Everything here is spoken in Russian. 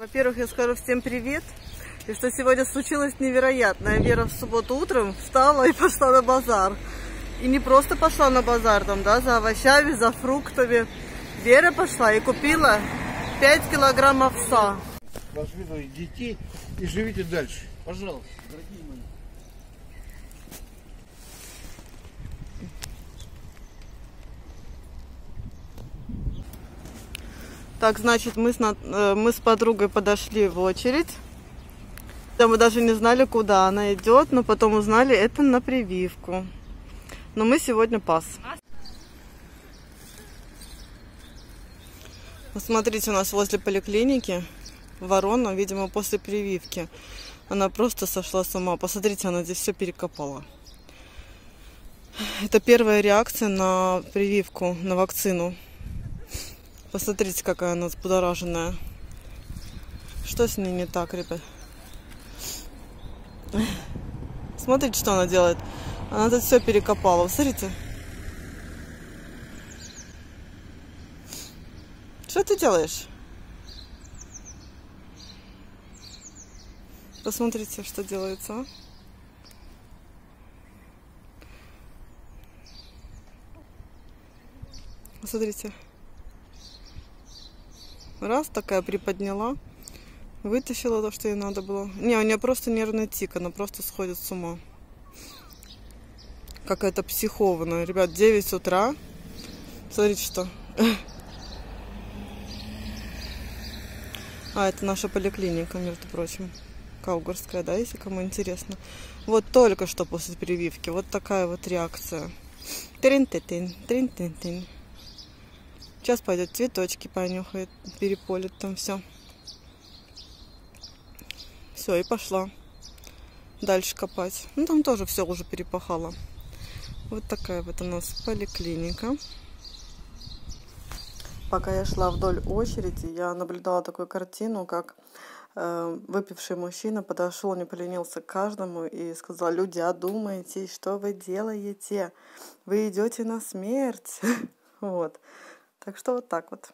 Во-первых, я скажу всем привет. И что сегодня случилось невероятное. Вера в субботу утром встала и пошла на базар. И не просто пошла на базар, там, да, за овощами, за фруктами. Вера пошла и купила 5 килограмм овса. Вас выводите детей и живите дальше. Пожалуйста, дорогие мои. Так, значит, мы с подругой подошли в очередь. Да, мы даже не знали, куда она идет, но потом узнали, это на прививку. Но мы сегодня пас. Смотрите, у нас возле поликлиники ворона, видимо, после прививки. Она просто сошла с ума. Посмотрите, она здесь все перекопала. Это первая реакция на прививку, на вакцину. Посмотрите, какая она взбудораженная. Что с ней не так, ребят? Смотрите, что она делает. Она тут все перекопала. Смотрите. Что ты делаешь? Посмотрите, что делается. Посмотрите. Раз, такая приподняла, вытащила то, что ей надо было. Не, у нее просто нервный тик, она просто сходит с ума. Какая-то психованная. Ребят, 9 утра. Смотрите, что. А, это наша поликлиника, между прочим. Каугурская, да, если кому интересно. Вот только что после прививки. Вот такая вот реакция. Трин-тин-тин, трин-тин-тин. Сейчас пойдет цветочки понюхает, переполит там все. Все, и пошла дальше копать. Ну, там тоже все уже перепахало. Вот такая вот у нас поликлиника. Пока я шла вдоль очереди, я наблюдала такую картину, как выпивший мужчина подошел, не поленился к каждому и сказал: люди, одумайтесь, что вы делаете? Вы идете на смерть. Вот. Так что вот так вот.